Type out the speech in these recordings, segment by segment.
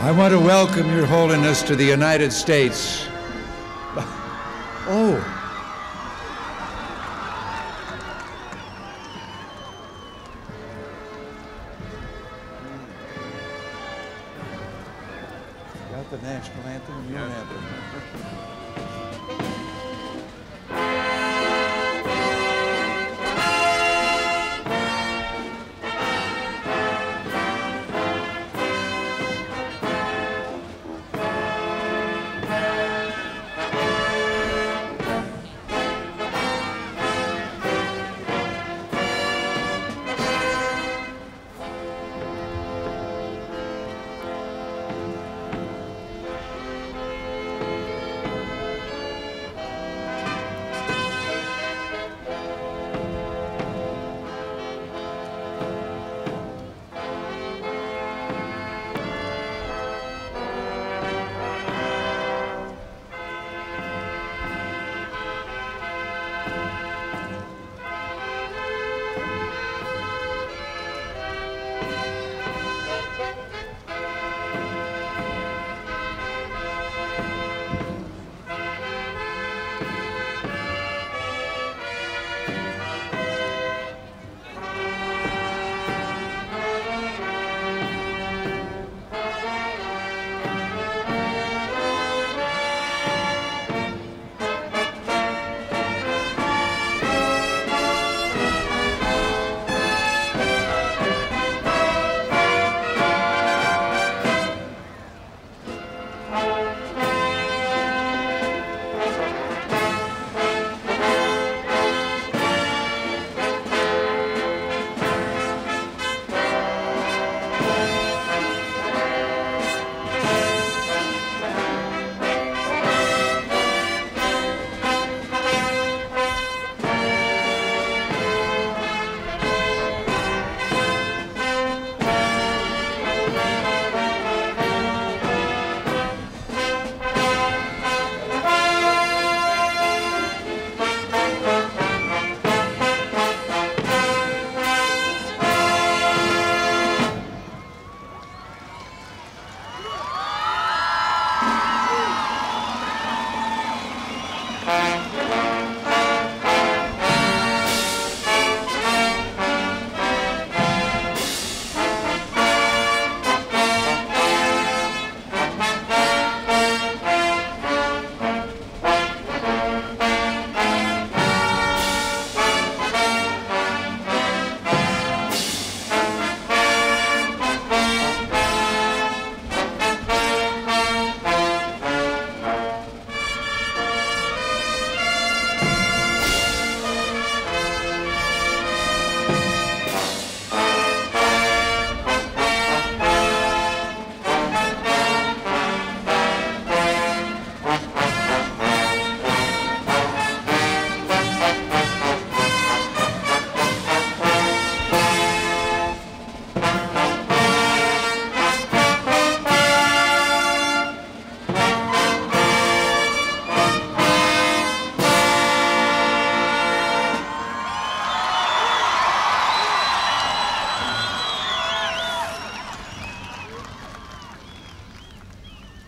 I want to welcome Your Holiness to the United States. Oh. Got the national anthem and your anthem.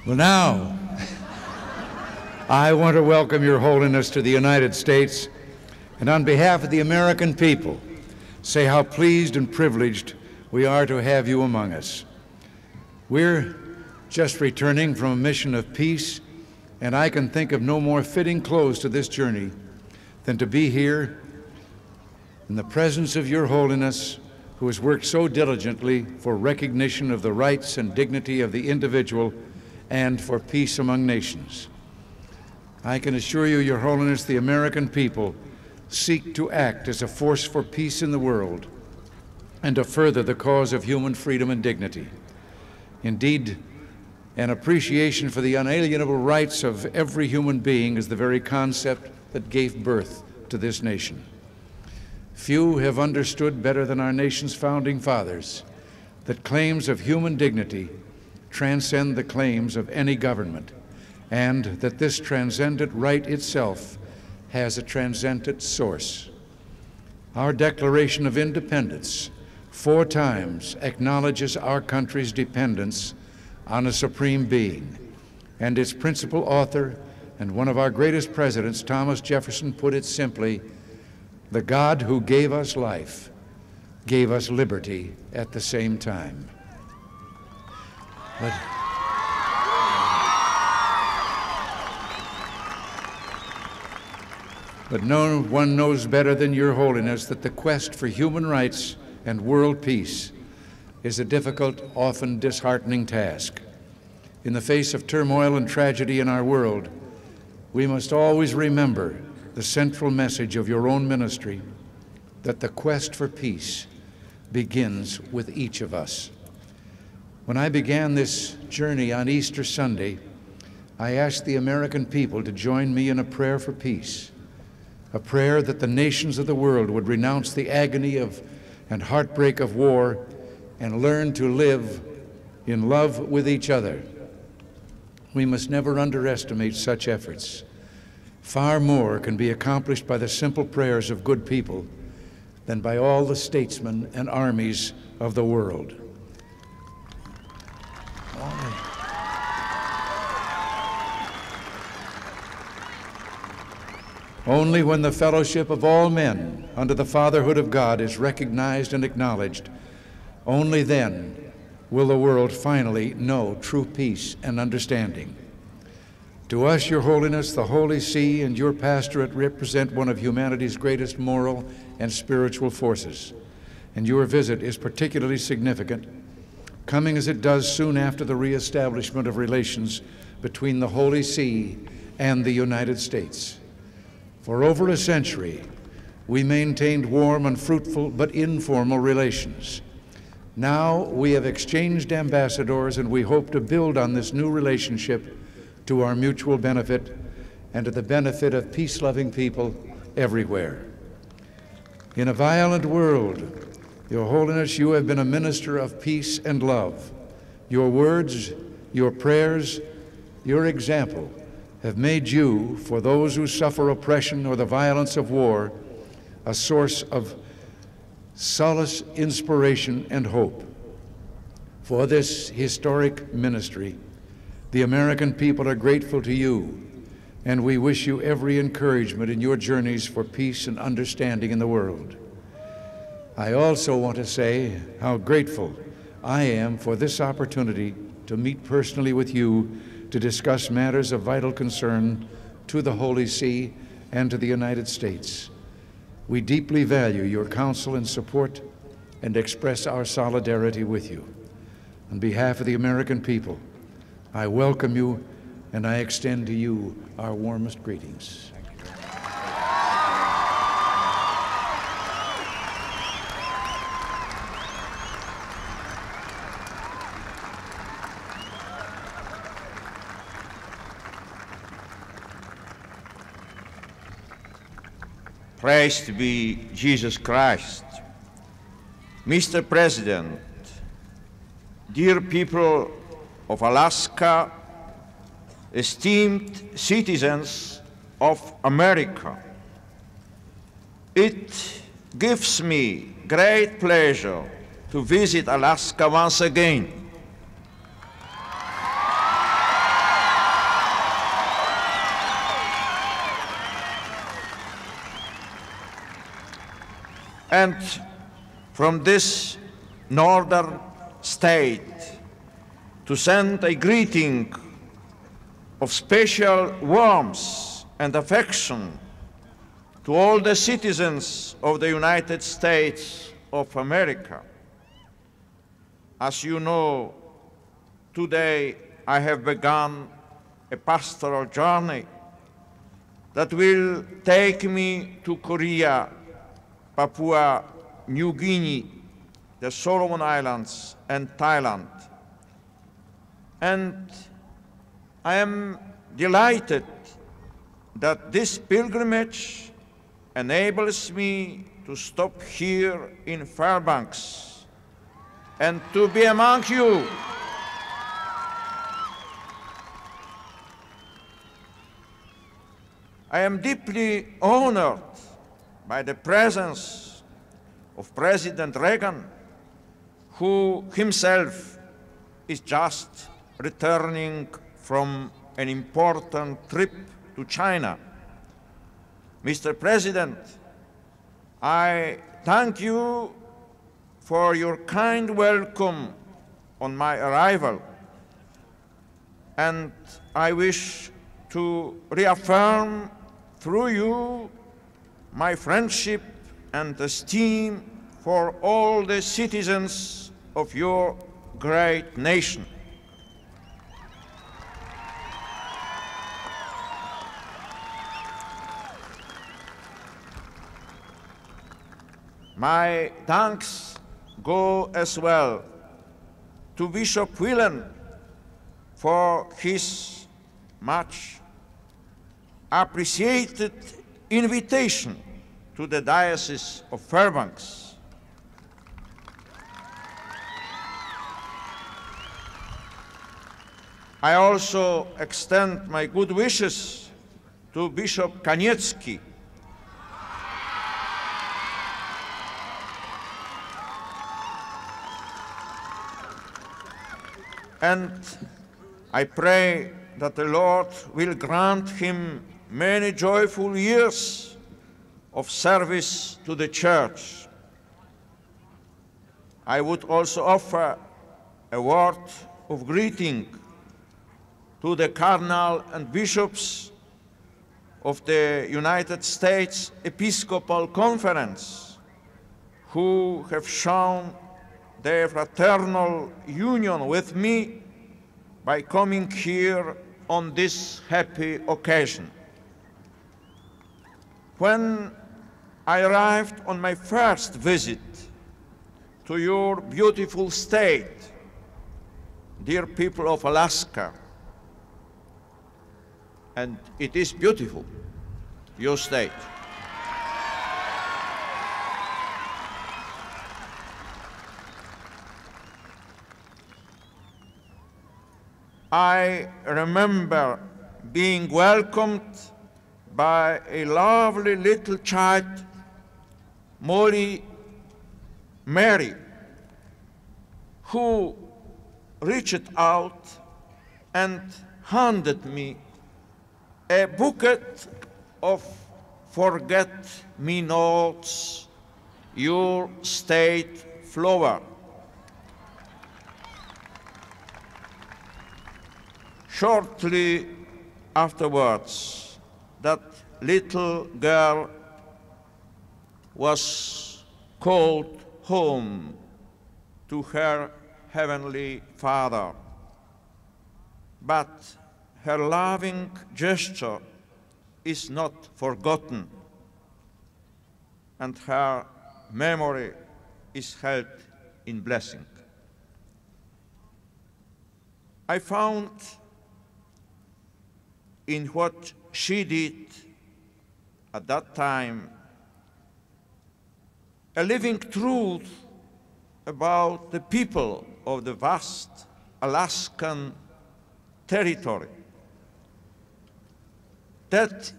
Well, now, I want to welcome Your Holiness to the United States, and on behalf of the American people, say how pleased and privileged we are to have you among us. We're just returning from a mission of peace, and I can think of no more fitting close to this journey than to be here in the presence of Your Holiness, who has worked so diligently for recognition of the rights and dignity of the individual and for peace among nations. I can assure you, Your Holiness, the American people seek to act as a force for peace in the world and to further the cause of human freedom and dignity. Indeed, an appreciation for the unalienable rights of every human being is the very concept that gave birth to this nation. Few have understood better than our nation's founding fathers that claims of human dignity transcend the claims of any government, and that this transcendent right itself has a transcendent source. Our Declaration of Independence 4 times acknowledges our country's dependence on a supreme being. And its principal author and one of our greatest presidents, Thomas Jefferson, put it simply, "The God who gave us life gave us liberty at the same time." But no one knows better than Your Holiness that the quest for human rights and world peace is a difficult, often disheartening task. In the face of turmoil and tragedy in our world, we must always remember the central message of your own ministry, that the quest for peace begins with each of us. When I began this journey on Easter Sunday, I asked the American people to join me in a prayer for peace, a prayer that the nations of the world would renounce the agony of and heartbreak of war and learn to live in love with each other. We must never underestimate such efforts. Far more can be accomplished by the simple prayers of good people than by all the statesmen and armies of the world. Only when the fellowship of all men under the fatherhood of God is recognized and acknowledged, only then will the world finally know true peace and understanding. To us, Your Holiness, the Holy See and your pastorate represent one of humanity's greatest moral and spiritual forces, and your visit is particularly significant, coming as it does soon after the reestablishment of relations between the Holy See and the United States. For over a century, we maintained warm and fruitful but informal relations. Now we have exchanged ambassadors, and we hope to build on this new relationship to our mutual benefit and to the benefit of peace-loving people everywhere. In a violent world, Your Holiness, you have been a minister of peace and love. Your words, your prayers, your example have made you, for those who suffer oppression or the violence of war, a source of solace, inspiration, and hope. For this historic ministry, the American people are grateful to you, and we wish you every encouragement in your journeys for peace and understanding in the world. I also want to say how grateful I am for this opportunity to meet personally with you to discuss matters of vital concern to the Holy See and to the United States. We deeply value your counsel and support and express our solidarity with you. On behalf of the American people, I welcome you and I extend to you our warmest greetings. Praised be Jesus Christ. Mr. President, dear people of Alaska, esteemed citizens of America, it gives me great pleasure to visit Alaska once again. And from this northern state to send a greeting of special warmth and affection to all the citizens of the United States of America. As you know, today I have begun a pastoral journey that will take me to Korea, Papua New Guinea, the Solomon Islands, and Thailand. And I am delighted that this pilgrimage enables me to stop here in Fairbanks and to be among you. I am deeply honored by the presence of President Reagan, who himself is just returning from an important trip to China. Mr. President, I thank you for your kind welcome on my arrival, and I wish to reaffirm through you my friendship and esteem for all the citizens of your great nation. My thanks go as well to Bishop Willen for his much appreciated invitation to the Diocese of Fairbanks. I also extend my good wishes to Bishop Kanietsky and I pray that the Lord will grant him many joyful years of service to the Church. I would also offer a word of greeting to the Cardinal and Bishops of the United States Episcopal Conference, who have shown their fraternal union with me by coming here on this happy occasion. When I arrived on my first visit to your beautiful state, dear people of Alaska, and it is beautiful, your state, I remember being welcomed by a lovely little child, Mori Mary, who reached out and handed me a bouquet of forget-me-nots, your state flower, shortly afterwards, that little girl was called home to her Heavenly Father. But her loving gesture is not forgotten, and her memory is held in blessing. I found in what she did at that time a living truth about the people of the vast Alaskan territory, that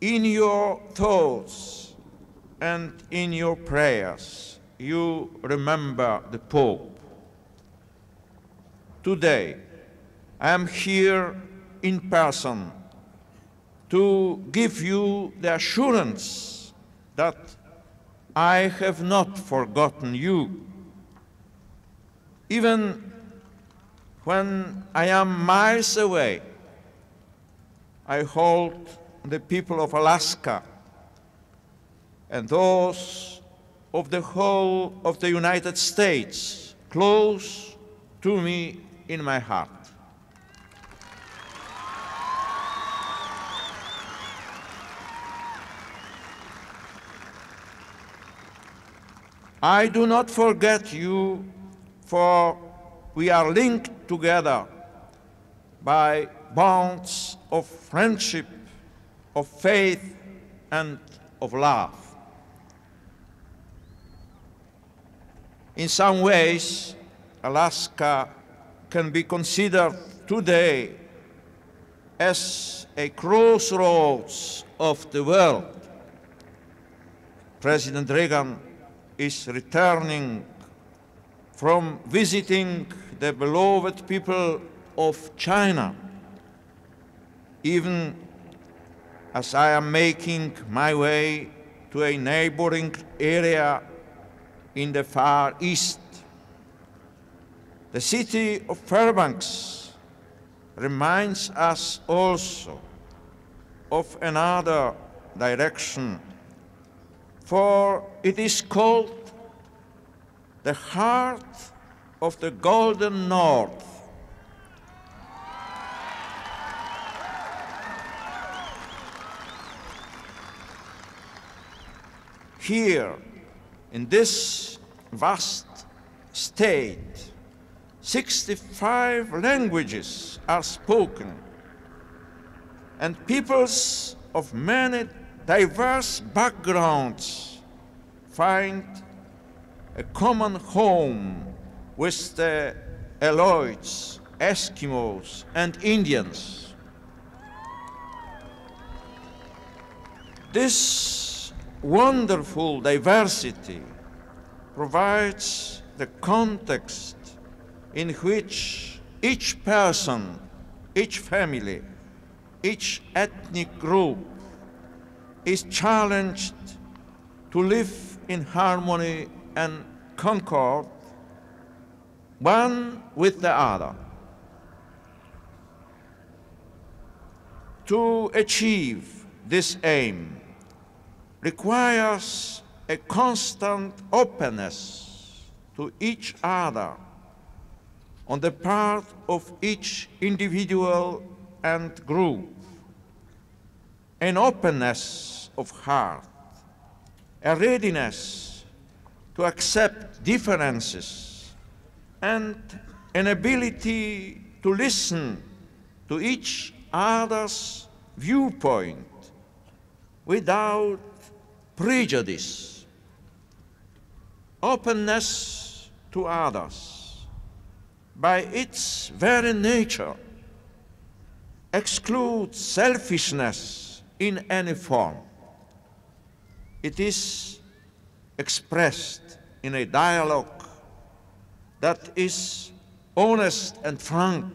in your thoughts and in your prayers you remember the Pope. Today I am here in person to give you the assurance that I have not forgotten you. Even when I am miles away, I hold the people of Alaska and those of the whole of the United States close to me in my heart. I do not forget you, for we are linked together by bonds of friendship, of faith, and of love. In some ways, Alaska can be considered today as a crossroads of the world. President Reagan is returning from visiting the beloved people of China, even as I am making my way to a neighboring area in the Far East. The city of Fairbanks reminds us also of another direction, for it is called the heart of the Golden North. Here, in this vast state, 65 languages are spoken, and peoples of many diverse backgrounds find a common home with the Aleuts, Eskimos, and Indians. This wonderful diversity provides the context in which each person, each family, each ethnic group is challenged to live in harmony and concord one with the other. To achieve this aim requires a constant openness to each other on the part of each individual and group, an openness of heart, a readiness to accept differences, and an ability to listen to each other's viewpoint without prejudice. Openness to others, by its very nature, excludes selfishness in any form. It is expressed in a dialogue that is honest and frank,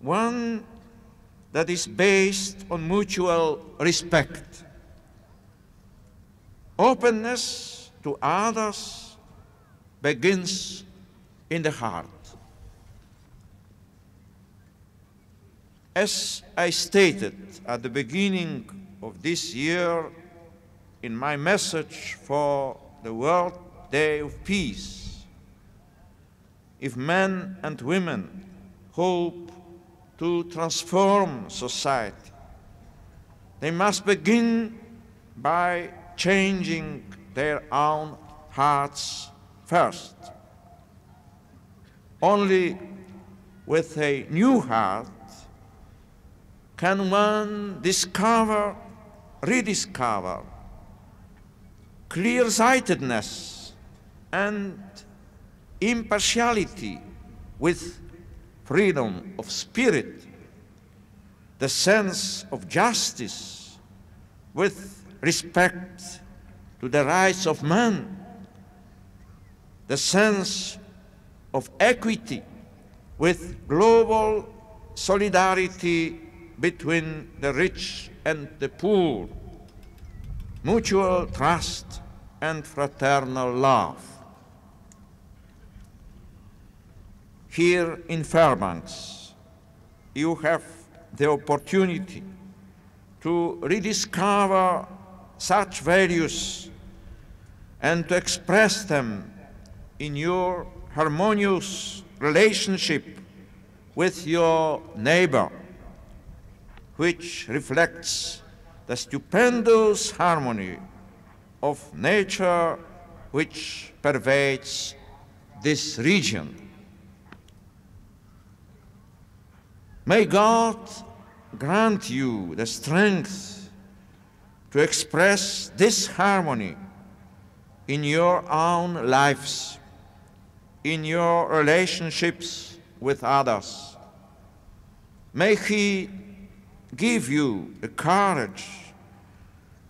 one that is based on mutual respect. Openness to others begins in the heart. As I stated at the beginning of this year in my message for the World Day of Peace, if men and women hope to transform society, they must begin by changing their own hearts first. Only with a new heart can one discover, rediscover clear-sightedness and impartiality with freedom of spirit, the sense of justice with respect to the rights of man, the sense of equity with global solidarity between the rich and the poor, mutual trust and fraternal love. Here in Fairbanks, you have the opportunity to rediscover such values and to express them in your harmonious relationship with your neighbor, which reflects the stupendous harmony of nature which pervades this region. May God grant you the strength to express this harmony in your own lives, in your relationships with others. May He give you the courage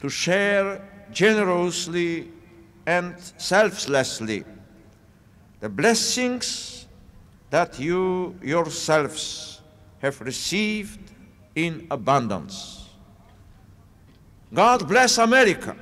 to share generously and selflessly the blessings that you yourselves have received in abundance. God bless America.